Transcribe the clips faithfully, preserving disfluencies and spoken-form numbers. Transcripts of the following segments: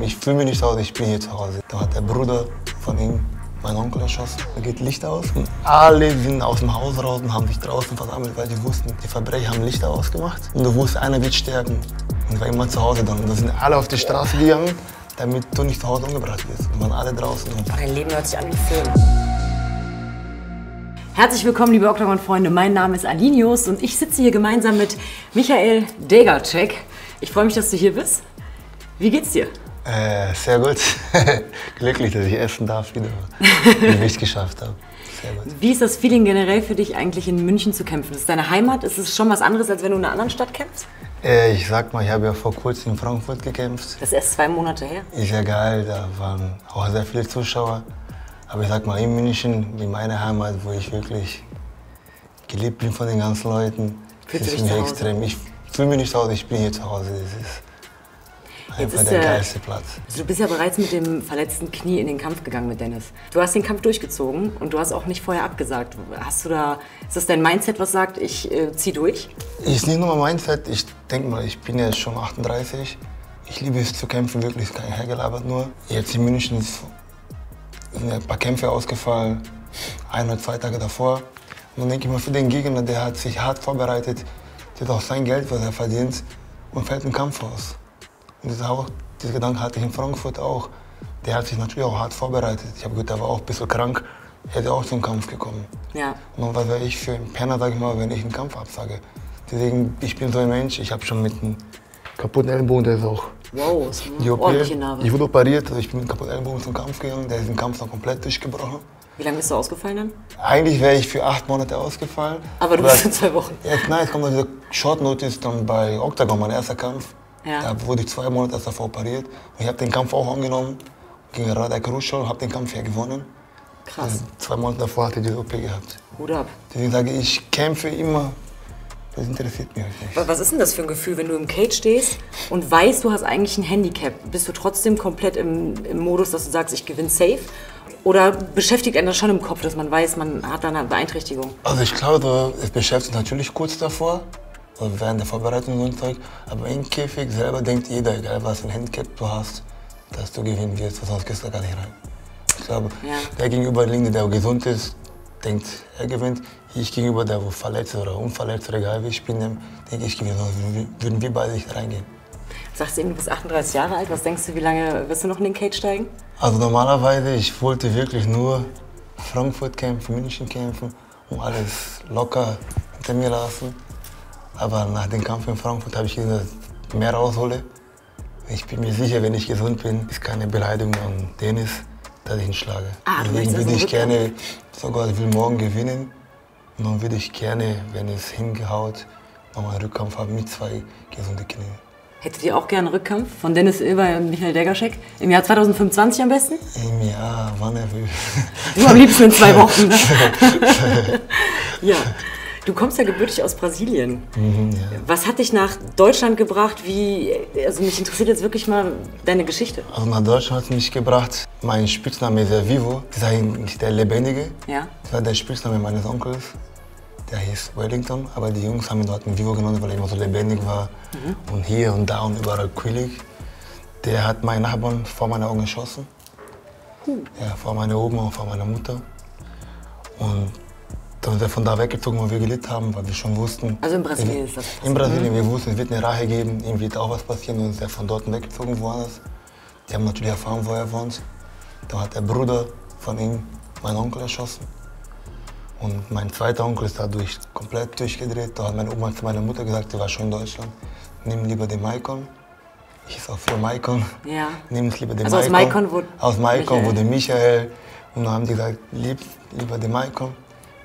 Ich fühle mich nicht zu Hause, ich bin hier zu Hause. Da hat der Bruder von ihm, mein Onkel, erschossen. Da geht Licht aus und alle sind aus dem Haus raus und haben sich draußen versammelt, weil die wussten, die Verbrecher haben Lichter ausgemacht. Und du wusstest, einer wird sterben. Und ich war immer zu Hause dann. Und da sind alle auf die Straße gegangen, damit du nicht zu Hause umgebracht wirst. Und waren alle draußen. Mein Leben hört sich an wie ein Film. Herzlich willkommen, liebe Oktagon-Freunde. Mein Name ist Aline Jost und ich sitze hier gemeinsam mit Michael Deiga-Scheck. Ich freue mich, dass du hier bist. Wie geht's dir? Äh, sehr gut. Glücklich, dass ich essen darf, wieder, wie ich es geschafft habe. Sehr gut. Wie ist das Feeling generell für dich, eigentlich in München zu kämpfen? Ist es deine Heimat? Ist es schon was anderes, als wenn du in einer anderen Stadt kämpfst? Äh, ich sag mal, ich habe ja vor kurzem in Frankfurt gekämpft. Das ist erst zwei Monate her. Ist ja geil, da waren auch sehr viele Zuschauer. Aber ich sag mal, in München, in meiner Heimat, wo ich wirklich geliebt bin von den ganzen Leuten, das ist mir extrem. Ich fühle mich nicht zu Hause, ich bin hier zu Hause. Das ist einfach ist der äh, geilste Platz. Also du bist ja bereits mit dem verletzten Knie in den Kampf gegangen mit Dennis. Du hast den Kampf durchgezogen und du hast auch nicht vorher abgesagt. Hast du da, ist das dein Mindset, was sagt, ich äh, zieh durch? Ist nicht nur mein Mindset. Ich denke mal, ich bin jetzt schon achtunddreißig. Ich liebe es zu kämpfen, wirklich kein Hergelabert nur. Jetzt in München ist sind ein paar Kämpfe ausgefallen, ein oder zwei Tage davor. Und dann denke ich mal, für den Gegner, der hat sich hart vorbereitet, der hat auch sein Geld, was er verdient, und fällt im Kampf aus. Und das auch, diesen Gedanken hatte ich in Frankfurt auch. Der hat sich natürlich auch hart vorbereitet. Ich habe gehört, der war auch ein bisschen krank, er hätte auch zum Kampf gekommen. Ja. Und was wäre ich für ein Penner, sag ich mal, wenn ich einen Kampf absage. Deswegen, ich bin so ein Mensch, ich habe schon mit einem kaputten Ellenbogen, der ist auch. Wow, das ist eine ordentliche Narbe. Ich wurde operiert, also ich bin mit kaputt Ellenbogen zum Kampf gegangen, der ist im Kampf noch komplett durchgebrochen. Wie lange bist du ausgefallen dann? Eigentlich wäre ich für acht Monate ausgefallen. Aber du bist in zwei Wochen. Jetzt, nein, jetzt kommt noch diese Short Notice dann bei Octagon, mein erster Kampf. Ja. Da wurde ich zwei Monate erst davor operiert. Und ich habe den Kampf auch angenommen gegen Raid der Krusche und habe den Kampf hier gewonnen. Krass. Also zwei Monate davor hatte ich die O P gehabt. Hut ab. Deswegen sage ich, ich kämpfe immer. Das interessiert mich nicht. Was ist denn das für ein Gefühl, wenn du im Cage stehst und weißt, du hast eigentlich ein Handicap? Bist du trotzdem komplett im, im Modus, dass du sagst, ich gewinne safe? Oder beschäftigt einen das schon im Kopf, dass man weiß, man hat da eine Beeinträchtigung? Also ich glaube, es beschäftigt natürlich kurz davor, während der Vorbereitung und so ein Zeug. Aber im Käfig selber denkt jeder, egal was für ein Handicap du hast, dass du gewinnen wirst, sonst gehst du gar nicht rein. Ich glaube, ja. Der Gegenüberliegende, der gesund ist, denkt, er gewinnt. Ich gegenüber der, wo verletzt oder unverletzt oder egal wie ich bin, denke ich, würden wir beide nicht reingehen. Sagst du eben, du bist achtunddreißig Jahre alt. Was denkst du, wie lange wirst du noch in den Cage steigen? Also normalerweise, ich wollte wirklich nur Frankfurt kämpfen, München kämpfen und alles locker hinter mir lassen. Aber nach dem Kampf in Frankfurt habe ich gesehen, dass ich mehr raushole. Ich bin mir sicher, wenn ich gesund bin, ist keine Beleidigung an Dennis, dass ich ihn schlage. Ah, deswegen würde ich gerne, sogar ich will morgen gewinnen. Und dann würde ich gerne, wenn es hingehaut, nochmal einen Rückkampf haben mit zwei gesunden Knie. Hättet ihr auch gerne einen Rückkampf von Dennis Ilber und Michael Deiga-Scheck? Im Jahr zwanzig fünfundzwanzig am besten? Im Jahr, wann er will. Du am liebsten in zwei Wochen, ne? Ja. Du kommst ja gebürtig aus Brasilien. Mhm, ja. Was hat dich nach Deutschland gebracht? Wie, also mich interessiert jetzt wirklich mal deine Geschichte. Also nach Deutschland hat mich gebracht, mein Spitzname ist Vivo. Das ist eigentlich der Lebendige. Ja. Das war der Spitzname meines Onkels. Der hieß Wellington, aber die Jungs haben ihn dort mit Vivo genannt, weil er immer so lebendig war. Mhm. Und hier und da und überall quillig. Der hat meinen Nachbarn vor meinen Augen geschossen. Hm. Ja, vor meiner Oma und vor meiner Mutter. Und dann sind wir von da weggezogen, wo wir gelebt haben, weil wir schon wussten. Also in Brasilien wir, ist das passiert. In Brasilien, mhm. Wir wussten, es wird eine Rache geben, ihm wird auch was passieren und sind von dort weggezogen woanders. Die haben natürlich erfahren, wo er wohnt. Dann hat der Bruder von ihm meinen Onkel erschossen. Und mein zweiter Onkel ist dadurch komplett durchgedreht. Da hat meine Oma zu meiner Mutter gesagt, die war schon in Deutschland, nimm lieber den Maikon. Ich hieß auch für Maikon. Ja. Nimm es lieber den also Maikon. Aus Maikon wurde Michael. Und dann haben die gesagt, lieb, lieber den Maikon.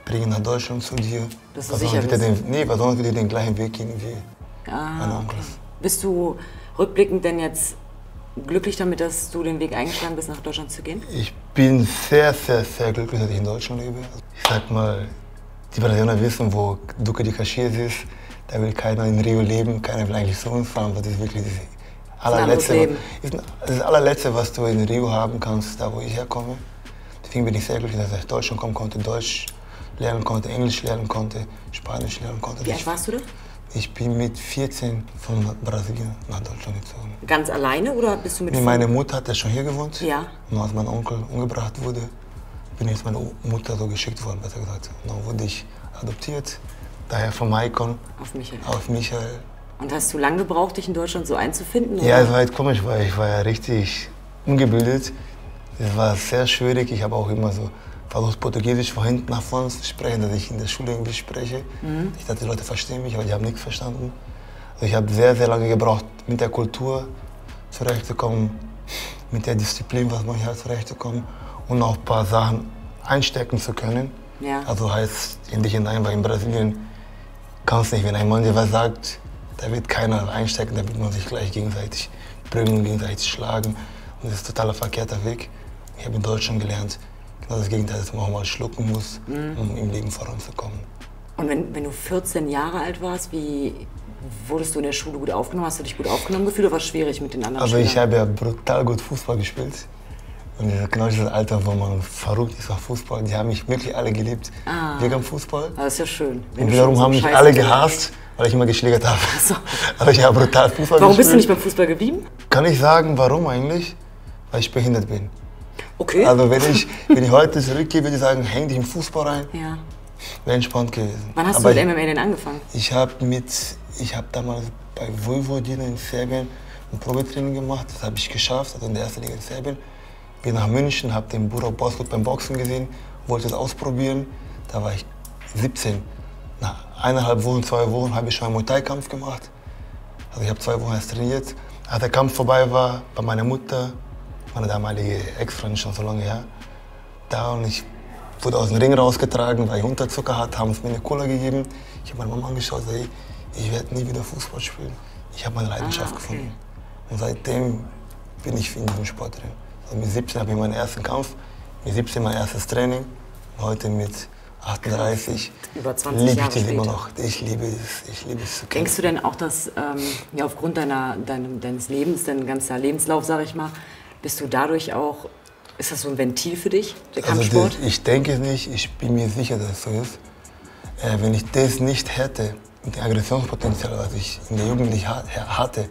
Bring ihn nach Deutschland zu dir. Das ist sicher den, nee, weil sonst würde ich den gleichen Weg gehen wie ah, mein Onkel. Okay. Bist du rückblickend denn jetzt glücklich damit, dass du den Weg eingeschlagen bist, nach Deutschland zu gehen? Ich bin sehr, sehr, sehr glücklich, dass ich in Deutschland lebe. Ich sag mal, die Brasilianer wissen, wo Duque de Caxias ist. Da will keiner in Rio leben, keiner will eigentlich zu uns fahren. Das ist wirklich das allerletzte, das ist das allerletzte, was du in Rio haben kannst, da wo ich herkomme. Deswegen bin ich sehr glücklich, dass ich nach Deutschland kommen konnte, Deutsch lernen konnte, Englisch lernen konnte, Spanisch lernen konnte. Wie alt warst du da? Ich bin mit vierzehn von Brasilien nach Deutschland gezogen. Ganz alleine oder bist du mit? Nee, meine Mutter hat ja schon hier gewohnt. Ja. Und als mein Onkel umgebracht wurde, bin ich jetzt meine Mutter so geschickt worden, besser gesagt. Und dann wurde ich adoptiert, daher von Michael. Auf Michael. Auf Michael. Und hast du lange gebraucht, dich in Deutschland so einzufinden? Oder? Ja, es war halt komisch, weil ich war ja richtig ungebildet. Es war sehr schwierig. Ich habe auch immer so versucht, Portugiesisch von hinten nach vorne zu sprechen, dass ich in der Schule Englisch spreche. Mhm. Ich dachte, die Leute verstehen mich, aber die haben nichts verstanden. Also ich habe sehr, sehr lange gebraucht, mit der Kultur zurechtzukommen, mit der Disziplin, was man hier hat, zurechtzukommen und auch ein paar Sachen einstecken zu können. Ja. Also heißt endlich hinein, weil in Brasilien kannst du nicht, wenn ein Mann dir was sagt, da wird keiner einstecken, da wird man sich gleich gegenseitig prügeln, gegenseitig schlagen. Und das ist ein totaler verkehrter Weg. Ich habe in Deutschland gelernt, genau das Gegenteil, dass man auch mal schlucken muss, mhm. um im Leben voranzukommen. Und wenn, wenn du vierzehn Jahre alt warst, wie wurdest du in der Schule gut aufgenommen? Hast du dich gut aufgenommen gefühlt oder war es schwierig mit den anderen Also Schülern? Ich habe ja brutal gut Fußball gespielt. Und genau dieses Alter, wo man verrückt ist auf Fußball, die haben mich wirklich alle geliebt. Ah. Wegen Fußball. Das ist ja schön. Wenn und wiederum so haben mich Scheiß alle gehasst, weil ich immer geschlägert habe. So. Aber ich habe brutal Fußball warum gespielt. Warum bist du nicht beim Fußball geblieben? Kann ich sagen, warum eigentlich? Weil ich behindert bin. Okay. Also wenn ich, wenn ich heute zurückgehe, würde ich sagen, häng dich im Fußball rein. Ja. Wäre entspannt gewesen. Wann hast Aber du mit M M A denn angefangen? Ich habe hab damals bei Vojvodina in Serbien ein Probetraining gemacht. Das habe ich geschafft, also in der ersten Liga in Serbien. Bin nach München, habe den Bura Boskut beim Boxen gesehen, wollte es ausprobieren. Da war ich siebzehn. Nach eineinhalb Wochen, zwei Wochen habe ich schon einen Muay Thai-Kampf gemacht. Also ich habe zwei Wochen erst trainiert. Als der Kampf vorbei war, bei meiner Mutter, meine damalige Ex-Freundin schon so lange her, da und ich wurde aus dem Ring rausgetragen, weil ich Unterzucker hatte, haben es mir eine Cola gegeben. Ich habe meine Mama angeschaut und gesagt, ich werde nie wieder Fußball spielen. Ich habe meine Leidenschaft ah, okay. gefunden. Und seitdem bin ich in diesem Sport drin. Also mit siebzehn habe ich meinen ersten Kampf, mit siebzehn mein erstes Training. Und heute mit achtunddreißig über zwanzig liebe Jahre ich das immer noch. Ich liebe es, ich liebe es. Denkst du denn auch, dass ähm, ja, aufgrund deiner, deinem, deines Lebens, dein ganzer Lebenslauf, sage ich mal, bist du dadurch auch, ist das so ein Ventil für dich, der Kampfsport? Also das, ich denke es nicht, ich bin mir sicher, dass es so ist. Äh, wenn ich das nicht hätte, und das Aggressionspotenzial, was ich in der Jugend nicht hatte,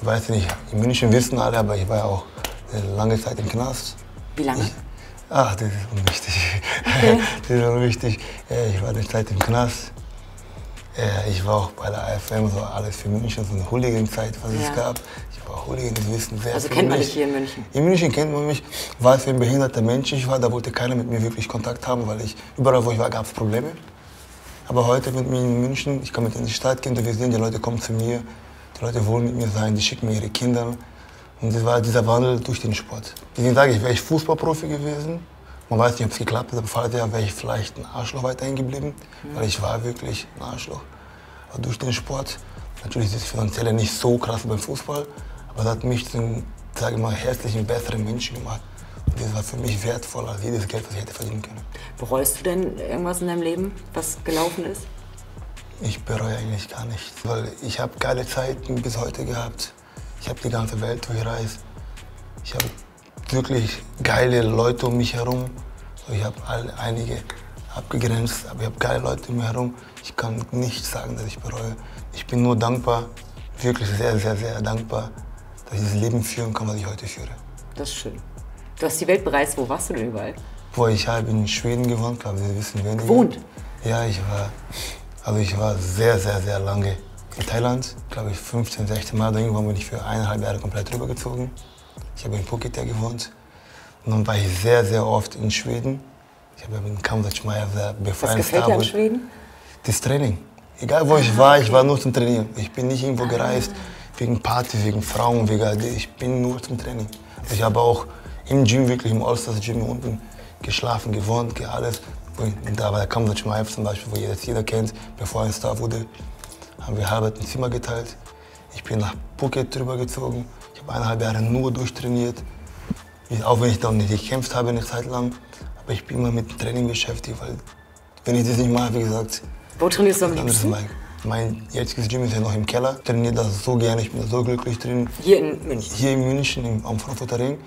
ich weiß nicht, in München wissen alle, aber ich war ja auch lange Zeit im Knast. Wie lange? Ich, ach, das ist unwichtig. Okay. Das ist unwichtig. Ich war eine Zeit im Knast. Ich war auch bei der A F M, so alles für München, so eine Hooligan-Zeit, was ja. es gab. Ich war Hooligan, das wissen sehr viele. Also kennt man dich hier in München? In München kennt man mich, weil es ein behinderter Mensch ich war. Da wollte keiner mit mir wirklich Kontakt haben, weil ich, überall wo ich war, gab es Probleme. Aber heute mit mir in München, ich kann mit in die Stadt gehen, wir sehen, die Leute kommen zu mir, die Leute wollen mit mir sein, die schicken mir ihre Kinder. Und das war dieser Wandel durch den Sport. Deswegen sage ich, wäre ich Fußballprofi gewesen, man weiß nicht, ob es geklappt hat, aber falls ja, wäre ich vielleicht ein Arschloch weiterhin geblieben, mhm. weil ich war wirklich ein Arschloch. Aber durch den Sport, natürlich ist das Finanzielle nicht so krass beim Fußball, aber das hat mich zum, sage ich mal, herzlichen, besseren Menschen gemacht. Und das war für mich wertvoller als jedes Geld, was ich hätte verdienen können. Bereust du denn irgendwas in deinem Leben, was gelaufen ist? Ich bereue eigentlich gar nichts, weil ich habe geile Zeiten bis heute gehabt. Ich habe die ganze Welt durchreist. Ich habe wirklich geile Leute um mich herum. Ich habe einige abgegrenzt, aber ich habe geile Leute um mich herum. Ich kann nicht sagen, dass ich bereue. Ich bin nur dankbar, wirklich sehr, sehr, sehr dankbar, dass ich das Leben führen kann, was ich heute führe. Das ist schön. Du hast die Welt bereist. Wo warst du denn überall? Boah, ich habe in Schweden gewohnt, glaube ich, Sie wissen wenige. Gewohnt? Ja, ich war, also ich war sehr, sehr, sehr lange in Thailand, glaube ich, fünfzehn, sechzehn Mal. Irgendwann bin ich für eineinhalb Jahre komplett rübergezogen. Ich habe in Phuket gewohnt. Und dann war ich sehr, sehr oft in Schweden. Ich habe in Kamsatschmeier sehr befreien. Was gefällt dir an Schweden? Das Training. Egal wo ich war, ich war nur zum Trainieren. Ich bin nicht irgendwo gereist wegen Party, wegen Frauen, wegen A D. Ich bin nur zum Training. Also ich habe auch im Gym, wirklich im All-Stars-Gym unten geschlafen, gewohnt, alles. Und da war der Kamsatschmeier zum Beispiel, wo jetzt jeder kennt, bevor ein Star wurde. Haben wir halb ein Zimmer geteilt. Ich bin nach Phuket drüber gezogen. Ich habe eineinhalb Jahre nur durchtrainiert. Auch wenn ich dann nicht gekämpft habe eine Zeit lang. Aber ich bin immer mit dem Training beschäftigt, weil wenn ich das nicht mache, wie gesagt. Wo trainierst du am liebsten? Mein, mein jetziges Gym ist ja noch im Keller. Ich trainiere das so gerne, ich bin so glücklich drin. Hier in München? Hier in München, im, am Frankfurter Ring.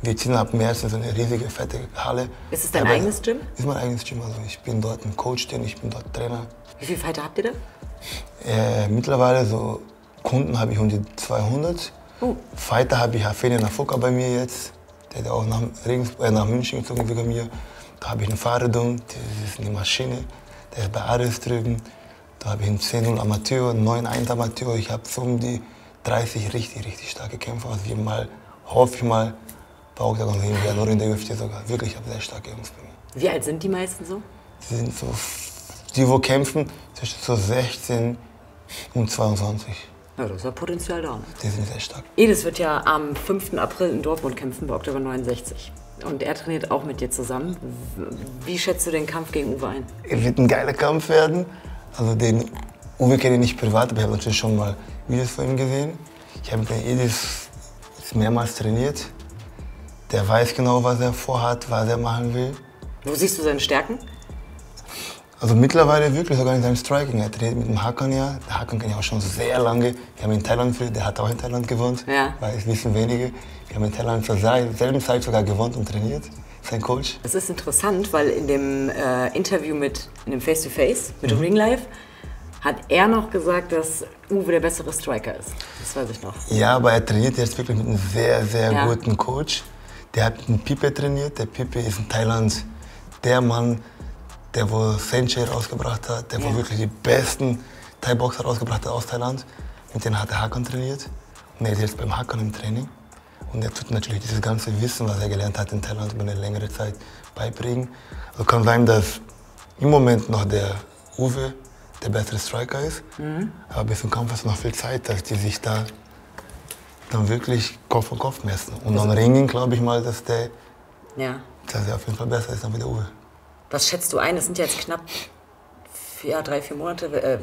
Wir ziehen ab März in so eine riesige, fette Halle. Ist es dein aber eigenes Gym? Ist mein eigenes Gym. Also ich bin dort ein Coach, ich bin dort Trainer. Wie viele Fighter habt ihr da? Äh, mittlerweile so Kunden habe ich um die zweihundert. Uh. Weiter habe ich Ferdinand Fucker bei mir jetzt. Der ist auch nach, äh, nach München gezogen wegen mir. Da habe ich einen Fahrradum, das ist eine Maschine. Der ist bei Ares drüben. Da habe ich einen zehn null Amateur, einen neun eins Amateur. Ich habe so um die dreißig richtig, richtig starke Kämpfer. Also ich mal, hoffe ich mal, bei Octagon sehen wir nur in der U F C sogar. Wirklich, ich habe sehr starke Jungs bei mir. Wie alt sind die meisten so? Sie sind so, die wo kämpfen, zwischen so sechzehn und zweiundzwanzig. Ja, das ist ja Potenzial da. Ne? Die sind sehr stark. Edis wird ja am fünften April in Dortmund kämpfen bei Octagon neunundsechzig. Und er trainiert auch mit dir zusammen. Wie schätzt du den Kampf gegen Uwe ein? Es wird ein geiler Kampf werden. Also den Uwe kenne ich nicht privat, aber ich habe natürlich schon mal Videos von ihm gesehen. Ich habe den Edis mehrmals trainiert. Der weiß genau, was er vorhat, was er machen will. Wo siehst du seine Stärken? Also mittlerweile wirklich sogar in seinem Striking. Er trainiert mit dem Hakan ja. Der Hakan kenne ich auch schon sehr lange. Wir haben in Thailand, der hat auch in Thailand gewohnt, ja. Weil es wissen wenige. Wir haben in Thailand zur selben Zeit sogar gewohnt und trainiert. Sein Coach. Das ist interessant, weil in dem äh, Interview mit in dem Face-to-Face mit mhm. Ringlife hat er noch gesagt, dass Uwe der bessere Striker ist. Das weiß ich noch. Ja, aber er trainiert jetzt wirklich mit einem sehr, sehr ja. guten Coach. Der hat einen Pipe trainiert. Der Pipe ist in Thailand der Mann, der wo Sensei rausgebracht hat, der ja. wo wirklich die besten Thai-Boxer rausgebracht hat aus Thailand. Mit denen hat er Hakan trainiert. Und er ist jetzt beim Hakan im Training. Und er tut natürlich dieses ganze Wissen, was er gelernt hat in Thailand über eine längere Zeit, beibringen. Also kann sein, dass im Moment noch der Uwe der bessere Striker ist. Mhm. Aber bis zum Kampf ist noch viel Zeit, dass die sich da dann wirklich Kopf an Kopf messen. Und am Ringen glaube ich mal, dass der ja. dass er auf jeden Fall besser ist als der Uwe. Was schätzt du ein? Das sind ja jetzt knapp vier, drei, vier Monate. Äh,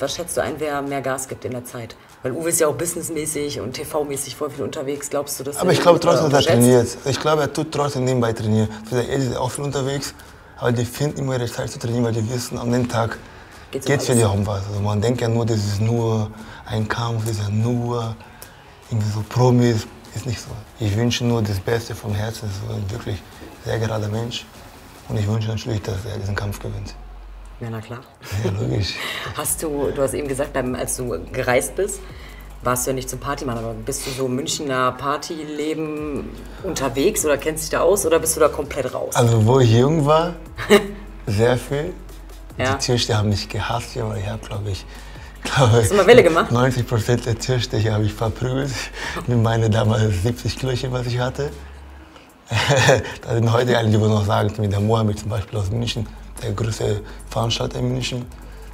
was schätzt du ein, wer mehr Gas gibt in der Zeit? Weil Uwe ist ja auch businessmäßig und T V-mäßig voll viel unterwegs. Glaubst du, dass aber ich glaube trotzdem, dass er trainiert. Ich glaube, er tut trotzdem nebenbei trainieren. Der Edis ist auch viel unterwegs, aber die finden immer ihre Zeit zu trainieren, weil die wissen, an dem Tag geht es für die auch um was. Also man denkt ja nur, das ist nur ein Kampf, das ist ja nur irgendwie so Promis. Ist nicht so. Ich wünsche nur das Beste vom Herzen. Das ist ein wirklich sehr gerader Mensch. Und ich wünsche natürlich, dass er diesen Kampf gewinnt. Ja, na klar. Ja, logisch. Hast du, du hast eben gesagt, als du gereist bist, warst du ja nicht zum Partymann, aber bist du so im Münchner Partyleben unterwegs oder kennst dich da aus oder bist du da komplett raus? Also wo ich jung war, sehr viel. Ja. Die Türsteher haben mich gehasst, aber ich habe, glaube ich, glaub hast du mal Welle gemacht? neunzig Prozent der Türsteher habe ich verprügelt mit meinen damals siebzig Klöchen, was ich hatte. Da sind heute alle, die wollen noch sagen, mit der Mohammed zum Beispiel aus München, der größte Veranstalter in München.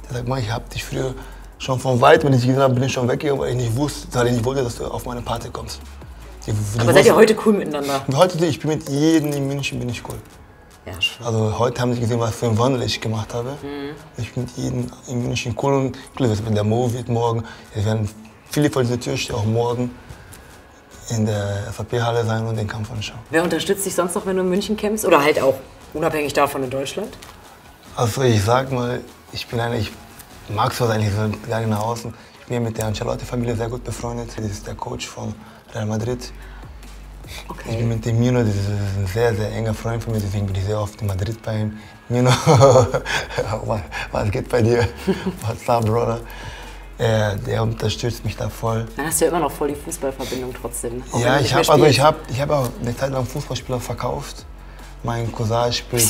Der sagt, Mann, ich habe dich früher schon von weit, wenn ich gesehen habe, bin ich schon weggegangen, weil ich nicht wusste, weil ich nicht wollte, dass du auf meine Party kommst. Die, die aber seid ihr heute cool miteinander? Heute, ich bin mit jedem in München bin ich cool. Ja, schon. Also heute haben sie gesehen, was für einen Wandel ich gemacht habe. Mhm. Ich bin mit jedem in München cool und klar, wenn der Mo wird morgen, es werden viele von dieser Türsteher auch morgen in der S A P-Halle sein und den Kampf anschauen. Wer unterstützt dich sonst noch, wenn du in München kämpfst? Oder halt auch unabhängig davon in Deutschland? Also ich sag mal, ich bin eigentlich, ich mag sowas eigentlich so gar nicht nach außen. Ich bin mit der Ancelotti-Familie sehr gut befreundet. Das ist der Coach von Real Madrid. Okay. Ich bin mit dem Mino, das ist ein sehr, sehr enger Freund von mir, deswegen bin ich sehr oft in Madrid bei ihm. Mino, was geht bei dir? What's up, Bruder? Äh, der unterstützt mich da voll. Dann hast du ja immer noch voll die Fußballverbindung trotzdem. Ja, ich habe also ich hab, ich hab auch eine Zeit lang Fußballspieler verkauft. Mein Cousin spielt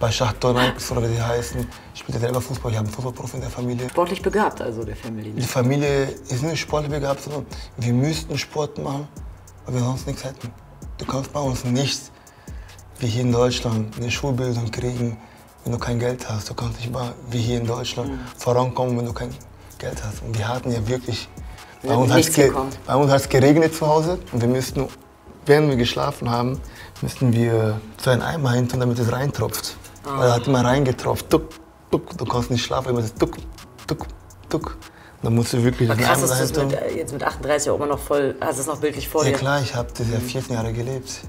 bei Schachtor, oder wie sie heißen. Ich spiele selber Fußball, ich habe einen Fußballprofi in der Familie. Sportlich begabt also, der Familie? Die Familie ist nicht sportlich begabt, sondern wir müssten Sport machen, weil wir sonst nichts hätten. Du kannst bei uns nicht, wie hier in Deutschland, eine Schulbildung kriegen, wenn du kein Geld hast. Du kannst nicht mal, wie hier in Deutschland, mhm. vorankommen, wenn du kein Geld hast. Und wir hatten ja wirklich, wir bei uns hat es geregnet zu Hause und wir müssten, während wir geschlafen haben, müssten wir so einen Eimer hin tun, damit es reintropft. Oh. Weil er hat immer reingetropft. Tuck, tuck. Du konntest nicht schlafen, immer das Tuck, Tuck, Tuck. Dann musst du wirklich den Eimer dahin tun. Jetzt mit achtunddreißig auch immer noch voll, hast du es noch bildlich vor dir? Ja klar, ich habe das ja vierzehn Jahre gelebt.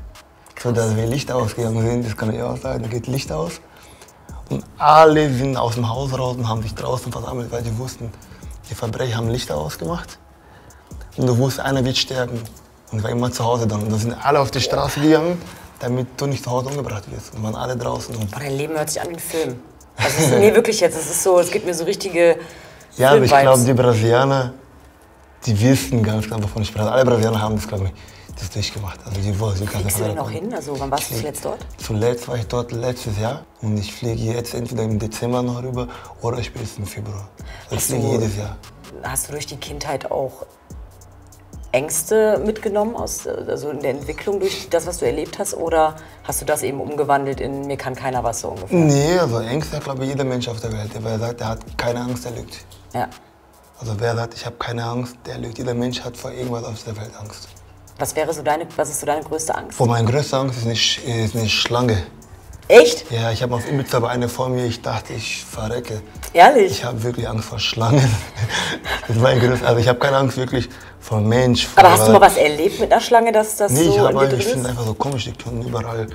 So, dass wir Licht ausgegangen sind, das kann ich auch sagen, da geht Licht aus. Und alle sind aus dem Haus raus und haben sich draußen versammelt, weil die wussten, die Verbrecher haben Lichter ausgemacht. Und du wusstest, einer wird sterben. Und ich war immer zu Hause dann. Und dann sind alle auf die Straße gegangen, damit du nicht zu Hause umgebracht wirst. Und waren alle draußen. Und dein Leben hört sich an wie ein Film. Also, das ist mir wirklich jetzt, das ist so, es gibt mir so richtige Ja, aber ich glaube, die Brasilianer, die wissen ganz klar, wovon ich spreche. Alle Brasilianer haben das, glaube ich, das durchgemacht. Also die wollen, die kriegst du denn noch hin? Also wann warst du zuletzt dort? Zuletzt war ich dort letztes Jahr. Und ich fliege jetzt entweder im Dezember noch rüber oder spätestens im Februar. Ich fliege jedes Jahr. Hast du durch die Kindheit auch Ängste mitgenommen aus, also in der Entwicklung durch das, was du erlebt hast? Oder hast du das eben umgewandelt in mir kann keiner was so ungefähr? Nee, also Ängste hat, glaube ich, jeder Mensch auf der Welt. Wer sagt, er hat keine Angst, der lügt. Ja. Also wer sagt, ich habe keine Angst, der lügt. Jeder Mensch hat vor irgendwas auf der Welt Angst. Was wäre so deine, was ist so deine größte Angst? Vor meine größte Angst ist eine, ist eine Schlange. Echt? Ja, ich habe auf Ibiza aber eine vor mir, ich dachte, ich verrecke. Ehrlich? Ich habe wirklich Angst vor Schlangen. Das ist mein Genuss. Also ich habe keine Angst wirklich vor Mensch. Vor aber hast du mal was erlebt mit einer Schlange, dass das nee, so ich hab in dir drin ist? Ich finde einfach so komisch, die können überall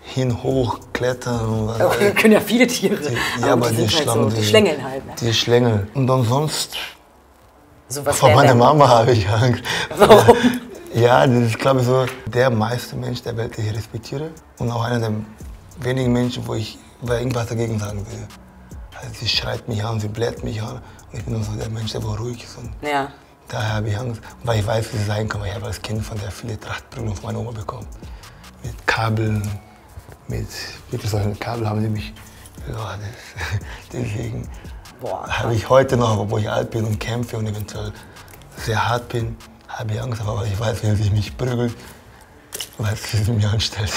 hin, hoch, klettern. Und oh, die können ja viele Tiere. Die, ja, aber, aber die, die Schlangen, halt so, die, die schlängeln halt. Ne? Die schlängeln. Und ansonsten, so was vor meiner Mama habe ich Angst. Warum? Ja, das ist, glaube ich, so der meiste Mensch der Welt, den ich respektiere. Und auch einer der wenigen Menschen, wo ich irgendwas dagegen sagen will. Also sie schreit mich an, sie bläht mich an. Und ich bin so der Mensch, der ruhig ist. Und ja. Daher habe ich Angst, weil ich weiß, wie sie sein kann. Ich habe als Kind von der viele Trachtbrillen von meiner Oma bekommen. Mit Kabeln, mit, mit solchen Kabeln haben sie mich. Ja, das, deswegen Boah, habe ich heute noch, obwohl ich alt bin und kämpfe und eventuell sehr hart bin, habe ich Angst. Aber ich weiß, wenn sie mich prügelt, was sie mir anstellt.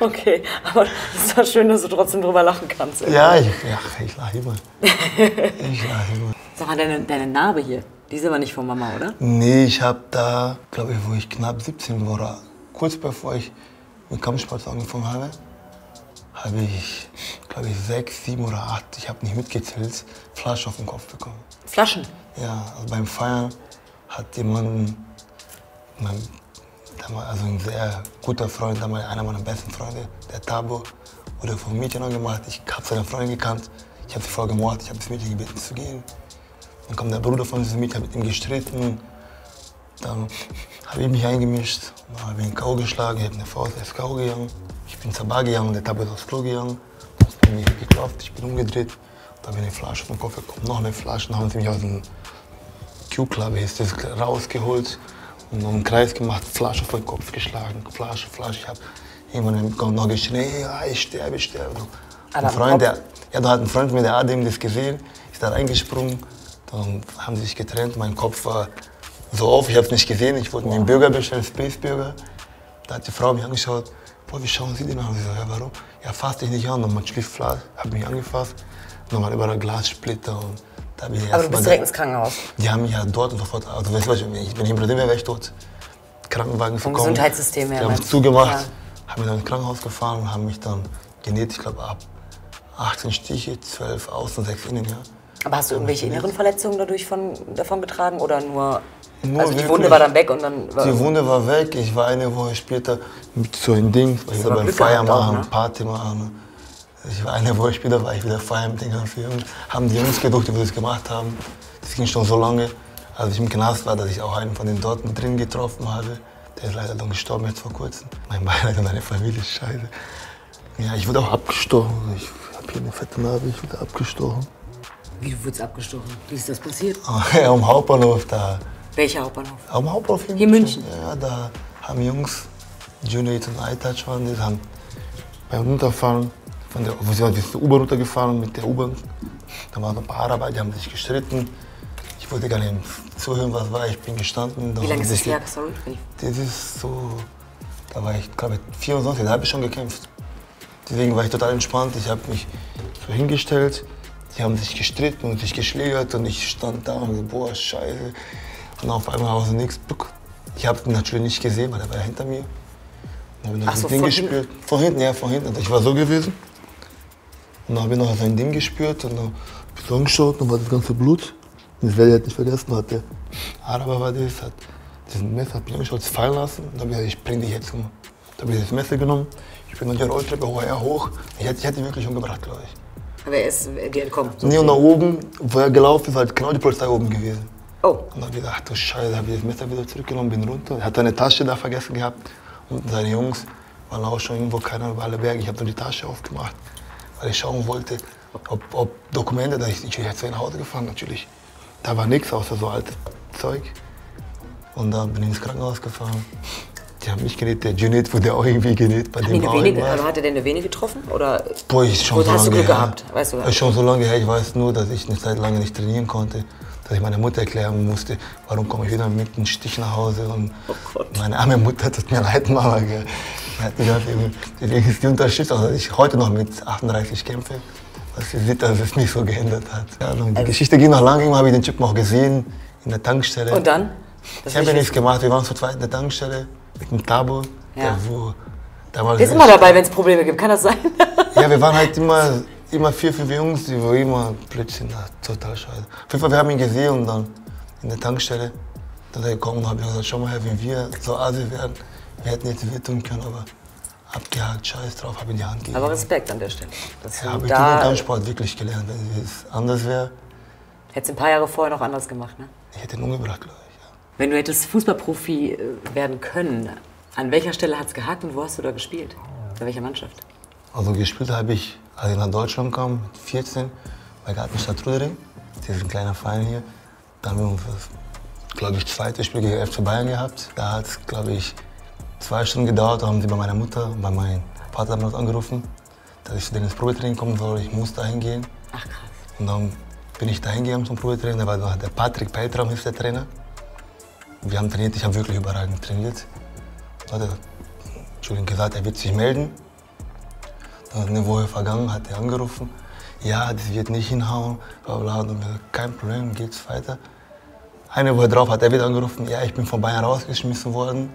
Okay, aber es ist doch schön, dass du trotzdem drüber lachen kannst. Irgendwie. Ja, ich, ja, ich lache immer. Ich lache immer. Sag mal, deine, deine Narbe hier, die ist aber nicht von Mama, oder? Nee, ich habe da, glaube ich, wo ich knapp siebzehn war, oder kurz bevor ich mit Kampfsport angefangen habe, habe ich, glaube ich, sechs, sieben oder acht, ich habe nicht mitgezählt, Flaschen auf den Kopf bekommen. Flaschen? Ja, also beim Feiern hat jemand, mein, also ein sehr guter Freund, einer meiner besten Freunde, der Tabo, wurde vom Mädchen angemacht. Ich habe seine Freundin gekannt, ich habe sie voll gemordet, ich habe das Mädchen gebeten zu gehen. Dann kam der Bruder von diesem Mädchen, mit ihm gestritten. Dann habe ich mich eingemischt, dann habe ich ihn K O geschlagen, ich habe eine Faust ins K O gegangen. Ich bin zur Bar gegangen, der Tabo ist aufs Klo gegangen. Dann hat mich geklopft, ich bin umgedreht. Dann habe ich eine Flasche auf den Kopf bekommen, noch eine Flasche. Dann haben sie mich aus dem Q-Club rausgeholt. Und einen Kreis gemacht, Flasche vor den Kopf geschlagen, Flasche, Flasche. Ich habe jemanden noch geschrien, hey, ich sterbe, ich sterbe. Ein Freund, der, ja, da hat ein Freund von mir, der hat ihm das gesehen, ist da reingesprungen. Dann haben sie sich getrennt, mein Kopf war so auf, ich habe es nicht gesehen. Ich wollte mir einen Burger bestellen, Space Burger. Da hat die Frau mich angeschaut, boah, wie schauen Sie den an? Ich so, ja, warum? Ja, fass dich nicht an. Und man schlief flach, hat mich angefasst. Nochmal überall Glassplitter. Und Da bin ich aber du bist direkt ins Krankenhaus? Die haben mich ja dort und sofort, also weißt du, wenn ich in Brasilien wäre, wäre ich tot. Krankenwagen vom Gesundheitssystem her. Die haben es zugemacht, ja. Haben mich dann ins Krankenhaus gefahren und haben mich dann genäht, ich glaube ab achtzehn Stiche, zwölf außen, sechs innen, ja. Aber hast du irgendwelche inneren Verletzungen dadurch von, davon getragen oder nur, nur also die wirklich, Wunde war dann weg und dann... War die Wunde war weg, ich war eine Woche später mit so einem Ding, ich war beim Feier machen, ne? Party machen. Ich war eine Woche später, war ich wieder feiern mit den ganzen Jungs. Haben die Jungs gedacht, die das gemacht haben. Das ging schon so lange, als ich im Knast war, dass ich auch einen von den dort mit drin getroffen habe. Der ist leider dann gestorben jetzt vor kurzem. Mein Beileid und meine Familie ist scheiße. Ja, ich wurde auch abgestochen. Ich habe hier eine fette Narbe, ich wurde abgestochen. Wie, du wurdest abgestochen? Wie ist das passiert? Ja, am Hauptbahnhof da. Welcher Hauptbahnhof? Am Hauptbahnhof hier in hier München. München? Ja, da haben Jungs, Junior und iTouch waren, die haben beim Runterfahren von der, wo sind wir U-Bahn runtergefahren mit der U-Bahn. Da waren ein paar Araber, die haben sich gestritten. Ich wollte gar nicht zuhören, was war. Ich bin gestanden. Wie lange ist das her? Sorry. Das ist so, da war ich, glaube ich, vierundzwanzig, da habe ich schon gekämpft. Deswegen war ich total entspannt. Ich habe mich so hingestellt. Die haben sich gestritten und sich geschlägert. Und ich stand da und so, boah, scheiße. Und auf einmal aus dem Nichts. Ich habe ihn natürlich nicht gesehen, weil er war hinter mir. Und habe ihn Ach so, von gespürt. Hin? Von hinten, ja, von hinten. Ich war so gewesen. Und dann habe ich noch so ein Ding gespürt und dann habe ich so angeschaut und war das ganze Blut. Und das werde ich halt nicht vergessen, hat der Araber war das, hat das Messer, hat mich angeschaut, es fallen lassen. Und dann habe ich gesagt, ich bringe dich jetzt um. Dann habe ich das Messer genommen, ich bin dann die Rolltreppe hoch, er hoch. Ich hätte, ich hätte ihn wirklich umgebracht, glaube ich. Aber er ist dir entkommen? Nee, und nach oben, wo er gelaufen ist, halt genau die Polizei oben gewesen. Oh. Und dann habe ich gedacht, ach du Scheiße, habe ich das Messer wieder zurückgenommen, bin runter. Er hat seine Tasche da vergessen gehabt und seine Jungs waren auch schon irgendwo, keiner über alle Berge. Ich habe nur die Tasche aufgemacht, weil ich schauen wollte, Ob, ob Dokumente, da ich, ich hätte nach Hause gefahren, natürlich. Da war nichts außer so altes Zeug. Und da bin ich ins Krankenhaus gefahren. Die haben mich genäht, der Junit wurde auch irgendwie genäht bei dem auch wenige, Hat er denn eine Vene getroffen? Oder Boah, ist schon so hast lange du Glück her. gehabt? Weißt du, ist schon so lange her. Ich weiß nur, dass ich eine Zeit lang nicht trainieren konnte. Dass ich meiner Mutter erklären musste, warum komme ich wieder mit einem Stich nach Hause. Und oh meine arme Mutter, tut mir leid, Mama. Gell. Deswegen ist die Unterschied, dass ich heute noch mit achtunddreißig kämpfe. Was ihr seht, dass es nicht so geändert hat. Ja, also die also Geschichte ging noch lange. Immer habe ich den Typen auch gesehen in der Tankstelle. Und dann? Das ich habe ja nichts gemacht. Wir waren zu zweit in der Tankstelle mit dem Tabo. Ja. Der ist immer dabei, wenn es Probleme gibt. Kann das sein? Ja, wir waren halt immer, immer vier, fünf Jungs, die waren immer plötzlich total scheiße. Auf jeden Fall, wir haben ihn gesehen und dann in der Tankstelle. Dann ist er gekommen und habe gesagt: Schau mal her, wenn wir so Asi werden, wir hätten jetzt weh tun können, aber abgehakt, scheiß drauf, habe in die Hand gegeben. Aber Respekt an der Stelle. Das ja, habe ich da den Kampfsport wirklich gelernt. Wenn es anders wäre. Hättest ein paar Jahre vorher noch anders gemacht, ne? Ich hätte ihn umgebracht, glaube ich. Ja. Wenn du hättest Fußballprofi werden können, an welcher Stelle hat es gehakt und wo hast du da gespielt? Bei welcher Mannschaft? Also gespielt habe ich, als ich nach Deutschland kam, mit vierzehn, bei Gartenstadt-Rüdering. Das ist ein kleiner Verein hier. Da haben wir uns, glaube ich, das zweite Spiel gegen F C Bayern gehabt. Da hat es, glaube ich, zwei Stunden gedauert, da haben sie bei meiner Mutter und bei meinem Vater angerufen, dass ich zu denen ins Probetraining kommen soll. Ich muss da hingehen. Ach krass. Und dann bin ich da hingegangen zum Probetraining. Da war der Patrick Peltram, ist der Trainer. Wir haben trainiert, ich habe wirklich überragend trainiert. Da hat er, Entschuldigung, gesagt, er wird sich melden. Dann ist eine Woche vergangen, hat er angerufen. Ja, das wird nicht hinhauen, bla bla. Und wir gesagt, kein Problem, geht's weiter. Eine Woche drauf hat er wieder angerufen. Ja, ich bin von Bayern rausgeschmissen worden.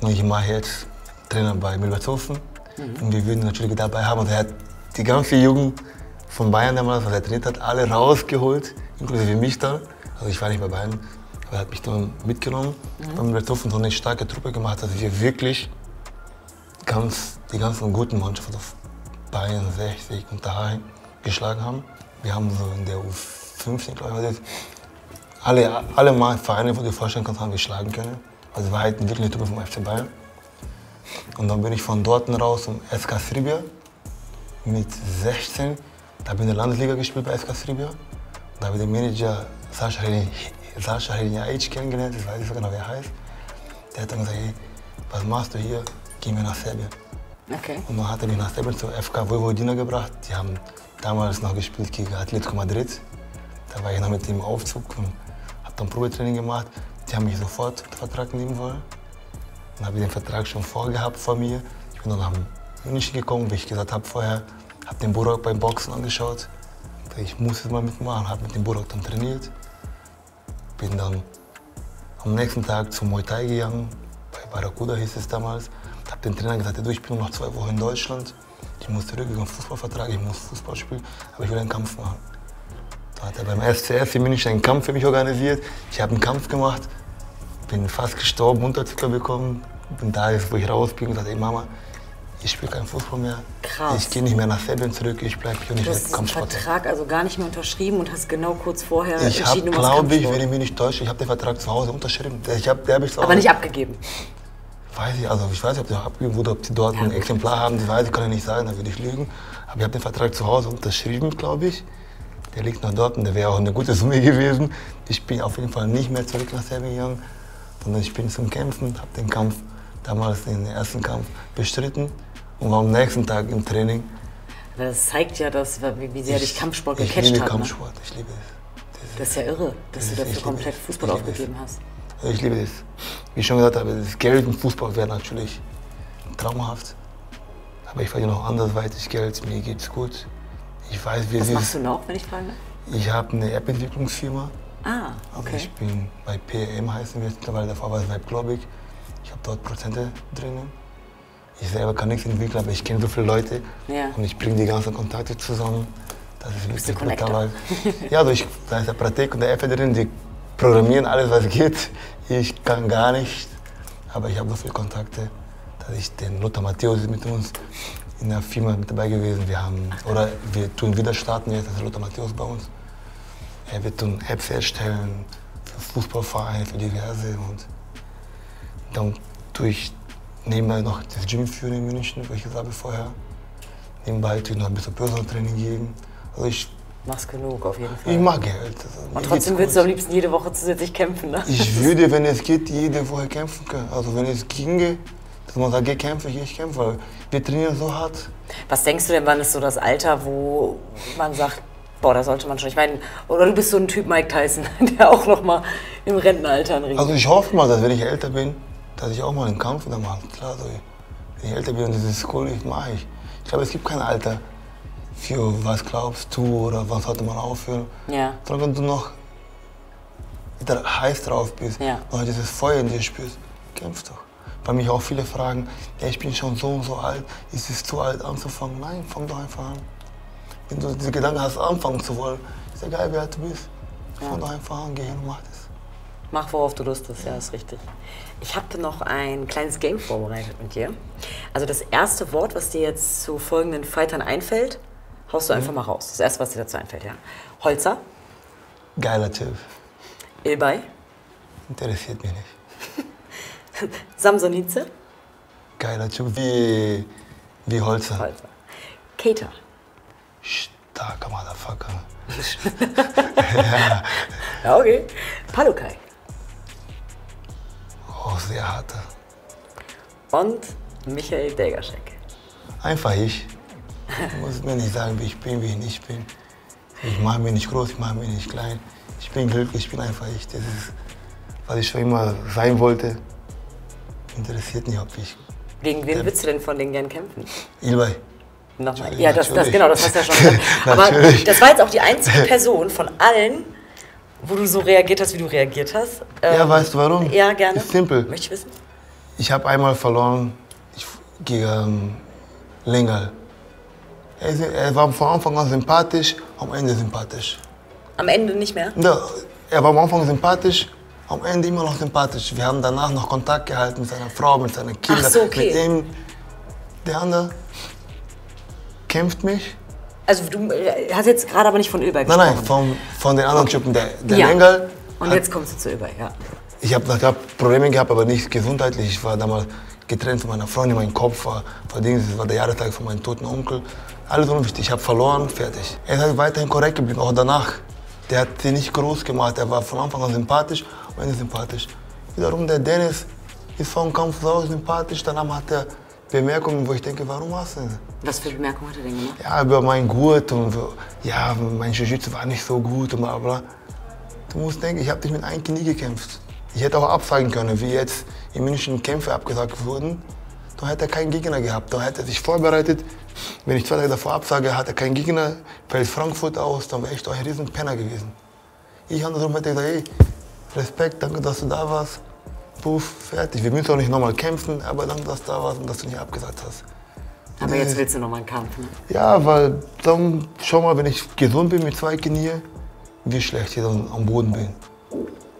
Und ich mache jetzt Trainer bei Milbertshofen. Mhm. Und wir würden natürlich dabei haben. Und er hat die ganze Jugend von Bayern damals, was er trainiert hat, alle rausgeholt, inklusive mich dann. Also ich war nicht bei Bayern, aber er hat mich dann mitgenommen. Mhm. Bei Milbertshofen so eine starke Truppe gemacht, dass wir wirklich ganz, die ganzen guten Mannschaften auf Bayern, sechzig und daheim geschlagen haben. Wir haben so in der U fünfzehn, glaube ich, alle, alle Vereine, die du dir vorstellen kannst, haben geschlagen können. Also war halt wirklich eine Truppe vom F C Bayern. Und dann bin ich von dort raus zum S K Sribia mit sechzehn. Da habe ich in der Landesliga gespielt bei S K Sribia. Da habe ich den Manager Sascha Heliniaic kennengelernt, ich weiß nicht so genau, wie er heißt. Der hat dann gesagt, hey, was machst du hier? Geh mir nach Serbien. Okay. Und dann hat er mich nach Serbien zu F K Vojvodina gebracht. Die haben damals noch gespielt gegen Atletico Madrid. Da war ich noch mit dem Aufzug und habe dann Probetraining gemacht. Die haben mich sofort den Vertrag nehmen wollen. Dann habe ich den Vertrag schon vorgehabt vor mir. Ich bin dann nach München gekommen, wie ich gesagt habe vorher. Habe den Burak beim Boxen angeschaut. Ich muss es mal mitmachen, habe mit dem Burak dann trainiert. Bin dann am nächsten Tag zum Muay Thai gegangen. Bei Barracuda hieß es damals. Habe dem Trainer gesagt, ich bin noch zwei Wochen in Deutschland. Ich muss zurück, ich habe einen Fußballvertrag, ich muss Fußball spielen, aber ich will einen Kampf machen. Da hat er beim F C F in München einen Kampf für mich organisiert. Ich habe einen Kampf gemacht, bin fast gestorben, Unterzucker bekommen. Und da ist, wo ich raus bin, und sagte, ey Mama, ich spiele keinen Fußball mehr. Krass. Ich gehe nicht mehr nach Serbien zurück, ich bleibe hier und ich werde Kampfsport. Du hast den Vertrag also gar nicht mehr unterschrieben und hast genau kurz vorher ich entschieden, hab, um glaube ich, wenn ich mich nicht täusche, ich habe den Vertrag zu Hause unterschrieben. Ich hab, der hab ich Aber nicht abgegeben? Weiß ich, also ich weiß nicht, ob die abgegeben wurde, ob die dort ja, ein Exemplar haben, die weiß ich, kann ich nicht sagen, da würde ich lügen. Aber ich habe den Vertrag zu Hause unterschrieben, glaube ich. Der liegt nach Dortmund, der wäre auch eine gute Summe gewesen. Ich bin auf jeden Fall nicht mehr zurück nach Serbien gegangen, sondern ich bin zum Kämpfen, habe den Kampf, damals den ersten Kampf, bestritten und war am nächsten Tag im Training. Das zeigt ja, dass, wie sehr dich Kampfsport gecatcht hat. Ich liebe Kampfsport, ne? Ich liebe es. Das, das ist ja irre, dass das du dafür komplett Fußball aufgegeben hast. Ich liebe das. Wie ich schon gesagt habe, das Geld im Fußball wäre natürlich traumhaft. Aber ich verdiene noch anderweitig Geld, mir geht's gut. Ich weiß, wie Was machst ist. du noch, wenn ich frage? Ich habe eine App-Entwicklungsfirma. Ah, okay. Also ich bin bei P M, heißen wir jetzt mittlerweile, davor war es bei Globig. Ich habe dort Prozente drin. Ich selber kann nichts entwickeln, aber ich kenne so viele Leute. Ja. Und ich bringe die ganzen Kontakte zusammen. Das ist wirklich brutal. Ja, also ich, da ist der Pratik und der App drin, die programmieren alles, was geht. Ich kann gar nicht, aber ich habe so viele Kontakte, dass ich den Lothar Matthäus mit uns in der Firma mit dabei gewesen. Wir haben, oder wir tun wieder starten jetzt, das ist Lothar Matthäus bei uns. Er wird dann Apps erstellen für Fußballvereine, für diverse. Und dann tue ich nebenbei noch das Gym führen in München, wo ich gesagt habe vorher. Nebenbei tue ich noch ein bisschen Personal Training geben. Also ich mach's genug, auf jeden Fall. Ich mag Geld. Also und trotzdem willst du am liebsten jede Woche zusätzlich kämpfen, ne? Ich würde, wenn es geht, jede Woche kämpfen können. Also wenn es ginge, dass man sagt, geh kämpfe, ich kämpfe. Wir trainieren so hart. Was denkst du denn, wann ist so das Alter, wo man sagt, boah, da sollte man schon, ich meine, oder du bist so ein Typ Mike Tyson, der auch noch mal im Rentenalter einen Ring. Also ich hoffe mal, dass wenn ich älter bin, dass ich auch mal einen Kampf wieder mache. Klar, so, wenn ich älter bin und das ist cool, das mache ich. Ich glaube, es gibt kein Alter für was glaubst du oder was sollte man aufhören. Ja. Sondern wenn du noch wieder heiß drauf bist, ja, noch dieses Feuer in dir spürst, kämpf doch. Weil mich auch viele fragen, ja, ich bin schon so und so alt, ist es zu alt anzufangen? Nein, fang doch einfach an. Wenn du diese Gedanken hast, anfangen zu wollen, ist egal, wer du bist. Ja. Fang doch einfach an, geh hin und mach das. Mach, worauf du Lust hast, ja, ist richtig. Ich habe noch ein kleines Game vorbereitet mit dir. Also das erste Wort, was dir jetzt zu folgenden Fightern einfällt, haust du einfach mhm. mal raus. Das erste, was dir dazu einfällt, ja. Holzer. Geiler Typ. Ilbay. Interessiert mich nicht. Samson-Hitze. Geiler Typ, wie, wie Holzer. Holzer. Kater. Starker Motherfucker. Ja. Ja, okay. Palokai. Oh, sehr harter. Und Michael Deiga-Scheck. Einfach ich. Ich muss mir nicht sagen, wie ich bin, wie ich nicht bin. Ich mache mich nicht groß, ich mache mich nicht klein. Ich bin glücklich, ich bin einfach ich. Das ist, was ich schon immer sein wollte. Interessiert nicht, ob ich... Gegen wen willst du denn von denen gern kämpfen? Ilbay. Nochmal. Ja, das, das, genau, das hast du ja schon gesagt. Aber das war jetzt auch die einzige Person von allen, wo du so reagiert hast, wie du reagiert hast. Ähm, ja, weißt du warum? Ja, gerne. Ist simpel. Möchte ich wissen? Ich habe einmal verloren ich, gegen Lengal. Er, er war von Anfang an sympathisch, am Ende sympathisch. Am Ende nicht mehr? Ja, er war am Anfang sympathisch, am Ende immer noch sympathisch. Wir haben danach noch Kontakt gehalten mit seiner Frau, mit seinen Kindern. Ach so, okay. Mit dem, der andere kämpft mich. Also du hast jetzt gerade aber nicht von Ilbay gesprochen. Nein, nein, von, von den anderen Typen, der, der ja. Engel. Und hat, jetzt kommst du zu Ilbay, ja. Ich habe hab Probleme gehabt, aber nicht gesundheitlich. Ich war damals getrennt von meiner Freundin, mein Kopf war verdient, es war der Jahrestag von meinem toten Onkel. Alles unwichtig, ich habe verloren, fertig. Er ist weiterhin korrekt geblieben, auch danach. Der hat sie nicht groß gemacht, er war von Anfang an sympathisch, am Ende sympathisch. Wiederum der Dennis ist vom Kampf so sympathisch, danach hat er Bemerkungen, wo ich denke, warum hast du das? Was für Bemerkungen hat er denn gemacht? Ja, über mein Gurt und ja, mein Jiu-Jitsu war nicht so gut und bla bla. Du musst denken, ich habe nicht mit einem Knie gekämpft. Ich hätte auch absagen können, wie jetzt in München Kämpfe abgesagt wurden. Da hätte er keinen Gegner gehabt, da hätte er sich vorbereitet. Wenn ich zwei Tage davor absage, hat er keinen Gegner, fällt Frankfurt aus, dann wäre ich doch ein Riesenpenner gewesen. Ich andersrum hätte gesagt, ey, Respekt, danke, dass du da warst. Puff, fertig. Wir müssen auch nicht nochmal kämpfen, aber danke, dass du da warst und dass du nicht abgesagt hast. Aber das jetzt willst du nochmal einen Kampf, ne? Ja, weil dann, schau mal, wenn ich gesund bin mit zwei Knie, wie schlecht ich dann am Boden bin.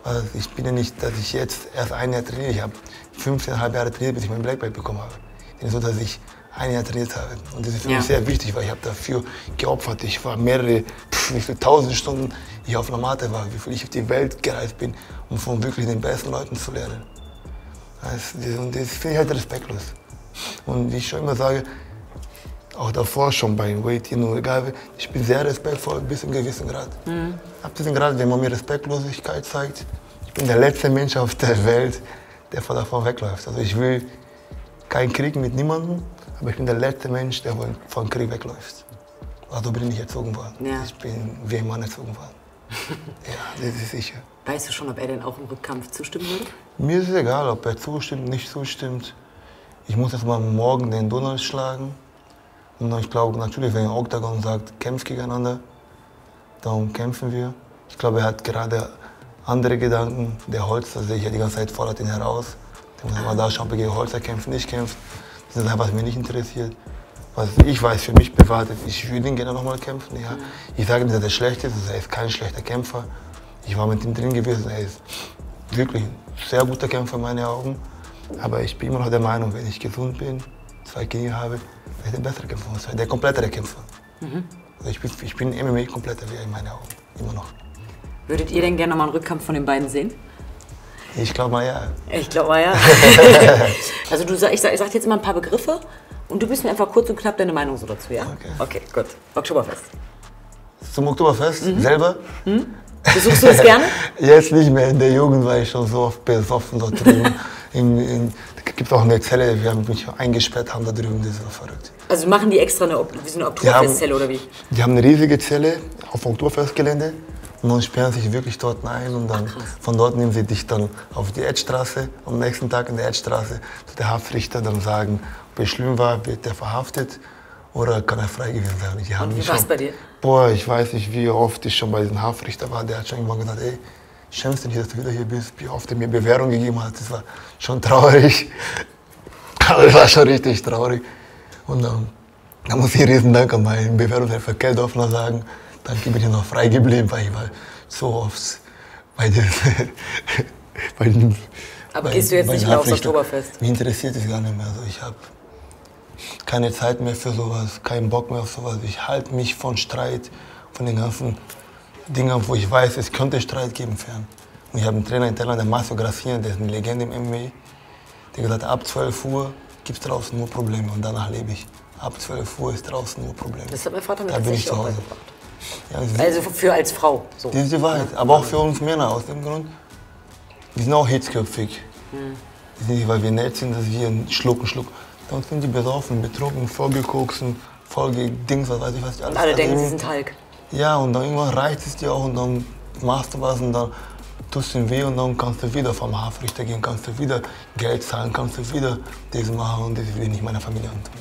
Also ich bin ja nicht, dass ich jetzt erst ein Jahr trainiere. Ich habe fünfzehneinhalb Jahre trainiert, bis ich mein Black Belt bekommen habe. Es ist so, dass ich ein Jahr trainiert habe. Und das ist für mich ja. sehr wichtig, weil ich habe dafür geopfert. Ich war mehrere, pff, wie viel tausend Stunden ich auf einer Matte war, wie viel ich auf die Welt gereist bin, um von wirklich den besten Leuten zu lernen. Das, und das finde ich halt respektlos. Und wie ich schon immer sage, auch davor schon bei Weight-In und egal, ich bin sehr respektvoll bis zu einem gewissen Grad. Mhm. Ab diesem Grad, wenn man mir Respektlosigkeit zeigt, ich bin der letzte Mensch auf der Welt, der davon wegläuft. Also ich will keinen Krieg mit niemandem. Aber ich bin der letzte Mensch, der vom Krieg wegläuft. Also bin ich erzogen worden. Ja. Ich bin wie ein Mann erzogen worden. Ja, das ist sicher. Weißt du schon, ob er denn auch im Rückkampf zustimmen würde? Mir ist es egal, ob er zustimmt, nicht zustimmt. Ich muss jetzt mal morgen den Donald schlagen. Und ich glaube, natürlich, wenn der Oktagon sagt, kämpft gegeneinander, dann kämpfen wir. Ich glaube, er hat gerade andere Gedanken. Der Holzer sehe ich ja die ganze Zeit, fordert ihn heraus. Der muss immer da schauen, ob er gegen Holzer kämpft, nicht kämpft. Das ist was mich nicht interessiert. Was ich weiß, für mich privat ist, ich würde ihn gerne nochmal kämpfen. Ja. Mhm. Ich sage nicht, dass er schlecht ist, er ist kein schlechter Kämpfer. Ich war mit ihm drin gewesen, er ist wirklich ein sehr guter Kämpfer in meinen Augen. Aber ich bin immer noch der Meinung, wenn ich gesund bin, zwei Kinder habe, er ist der bessere Kämpfer, der komplettere Kämpfer. Mhm. Also ich bin, ich bin M M A kompletter wie in meinen Augen, immer noch. Würdet ihr denn gerne nochmal einen Rückkampf von den beiden sehen? Ich glaube mal ja. Ich glaube mal ja. Also du, ich sage sag jetzt immer ein paar Begriffe und du bist mir einfach kurz und knapp deine Meinung so dazu, ja? Okay. Okay, gut. Oktoberfest. zum Oktoberfest, mhm. selber. Mhm. Besuchst du das gerne? Jetzt nicht mehr, in der Jugend war ich schon so oft besoffen da drüben. in, in, da gibt es auch eine Zelle, wir haben mich eingesperrt, haben da drüben, das war verrückt. Also machen die extra eine, wie so eine Oktoberfestzelle oder wie? Die haben eine riesige Zelle auf dem Oktoberfestgelände und dann sperren sich wirklich dort ein und dann von dort nehmen sie dich dann auf die Edstraße, am nächsten Tag in der Edstraße zu der Haftrichter dann sagen, ob er schlimm war, wird er verhaftet. Oder kann er frei gewesen sein? Ich habe mich schon, bei dir? Boah, ich weiß nicht, wie oft ich schon bei diesem Haftrichter war. Der hat schon irgendwann gesagt, ey, schämst du dich, dass du wieder hier bist? Wie oft er mir Bewährung gegeben hat. Das war schon traurig. Aber das war schon richtig traurig. Und dann, dann muss ich riesen Dank an meinen Bewährungshelfer Keldorfner sagen. Danke, bin ich noch frei geblieben, weil ich war so oft bei dir. bei den, Aber bei, gehst du jetzt nicht mehr aufs Oktoberfest? Mich interessiert es gar nicht mehr. Also ich habe keine Zeit mehr für sowas, keinen Bock mehr auf sowas. Ich halte mich von Streit, von den ganzen Dingen, wo ich weiß, es könnte Streit geben, fern. Und ich habe einen Trainer in Thailand, der Marcio Gracian, der ist eine Legende im M M A, der gesagt hat, ab zwölf Uhr gibt es draußen nur Probleme und danach lebe ich. Ab zwölf Uhr ist draußen nur Probleme. Das hat mein Vater mir da bin ich zu Hause. Ja, also für als Frau? So. Das ist die Wahrheit, aber auch für uns Männer aus dem Grund, wir sind auch hitzköpfig. Hm. Das ist nicht, weil wir nett sind, dass wir schlucken, schlucken. Bei uns sind die besoffen, betrunken, vollgekoksen, vollgedings, was weiß ich, was ich alles. Alle denken, sie sind Hulk. Ja, und dann irgendwann reicht es dir auch und dann machst du was und dann tust du ihm weh und dann kannst du wieder vom Hafrichter gehen, kannst du wieder Geld zahlen, kannst du wieder das machen und das will ich nicht meiner Familie antun.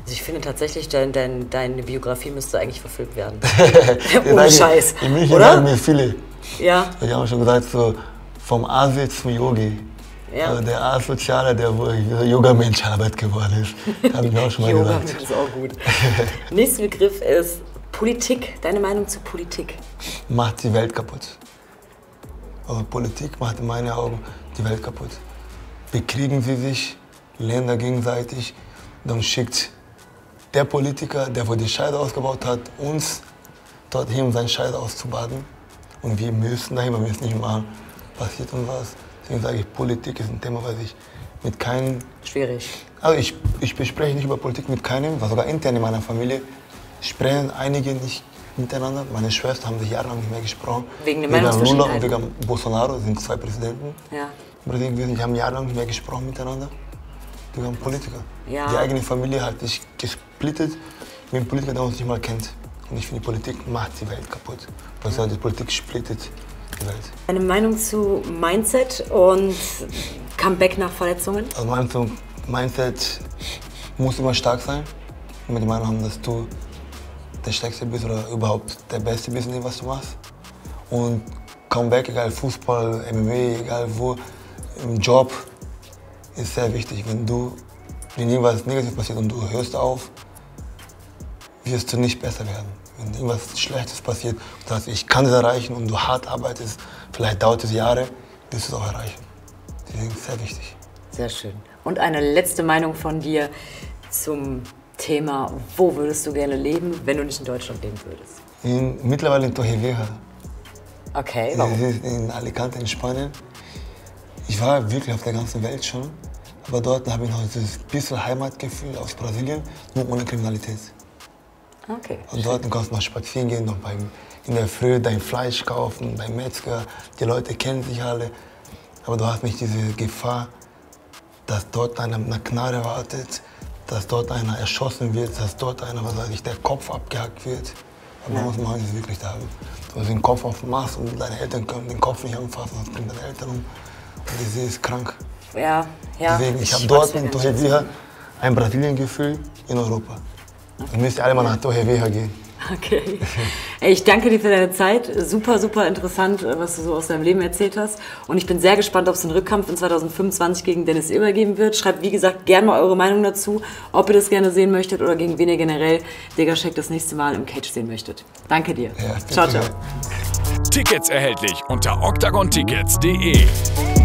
Also ich finde tatsächlich, dein, dein, deine Biografie müsste eigentlich verfilmt werden. Ohne Scheiß, ich, ich oder? Sagen mir viele. Ja. Ich habe schon gesagt, so vom Asi zum Yogi. Ja. Also der Asoziale, der Yoga-Mensch Arbeit geworden ist, habe ich mir auch schon mal Yoga gesagt. Ist auch gut. Nächster Begriff ist Politik. Deine Meinung zu Politik? Macht die Welt kaputt. Also Politik macht in meinen Augen die Welt kaputt. Bekriegen sie sich, Länder gegenseitig, dann schickt der Politiker, der wohl die Scheiße ausgebaut hat, uns dorthin, um seinen Scheiß auszubaden. Und wir müssen dahin, weil wir es nicht machen, passiert uns was. Deswegen sage ich, Politik ist ein Thema, was ich mit keinem... Schwierig. Also ich, ich bespreche nicht über Politik mit keinem, sogar intern in meiner Familie sprechen einige nicht miteinander. Meine Schwestern haben sich jahrelang nicht mehr gesprochen. Wegen der Meinungsverschiedenheit. Wegen Lula und wegen Bolsonaro, sind zwei Präsidenten. Ja. Die haben jahrelang nicht mehr gesprochen miteinander. Die waren Politiker. Ja. Die eigene Familie hat sich gesplittet mit einem Politiker, der uns nicht mal kennt. Und ich finde, Politik macht die Welt kaputt. Also die Politik splittet. Deine Meinung zu Mindset und Comeback nach Verletzungen? Also meine Meinung zu Mindset muss immer stark sein. Immer die Meinung haben, dass du der Stärkste bist oder überhaupt der Beste bist in dem, was du machst. Und Comeback, egal Fußball, M M A, egal wo, im Job, ist sehr wichtig. Wenn du, wenn irgendwas negativ passiert und du hörst auf, wirst du nicht besser werden. Wenn irgendwas Schlechtes passiert, dass ich kann es erreichen und du hart arbeitest, vielleicht dauert es Jahre, wirst du es auch erreichen. Deswegen ist es sehr wichtig. Sehr schön. Und eine letzte Meinung von dir zum Thema, wo würdest du gerne leben, wenn du nicht in Deutschland leben würdest? In, mittlerweile in Torrevieja. Okay, warum? In Alicante, in Spanien. Ich war wirklich auf der ganzen Welt schon, aber dort habe ich noch dieses bisschen Heimatgefühl aus Brasilien, nur ohne Kriminalität. Okay. Und dort kannst du noch spazieren gehen, noch beim, in der Früh dein Fleisch kaufen, beim Metzger. Die Leute kennen sich alle. Aber du hast nicht diese Gefahr, dass dort einer mit einer Knarre wartet, dass dort einer erschossen wird, dass dort einer, was weiß ich, der Kopf abgehackt wird. Aber man muss man das wirklich haben. Du hast den Kopf auf dem Mast und deine Eltern können den Kopf nicht anfassen, sonst bringen deine Eltern um. Und die See ist krank. Ja, ja. Deswegen, ich habe dort in Torrevieja ein Brasilien-Gefühl in Europa. Okay. Ihr müsst alle mal nach Torrevieja gehen. Okay. Ich danke dir für deine Zeit. Super, super interessant, was du so aus deinem Leben erzählt hast. Und ich bin sehr gespannt, ob es einen Rückkampf in zweitausendfünfundzwanzig gegen Dennis Ilber geben wird. Schreibt, wie gesagt, gerne mal eure Meinung dazu, ob ihr das gerne sehen möchtet oder gegen wen ihr generell Deiga-Scheck das nächste Mal im Cage sehen möchtet. Danke dir. Ja, ciao, ciao. Tickets erhältlich unter octagon tickets punkt de.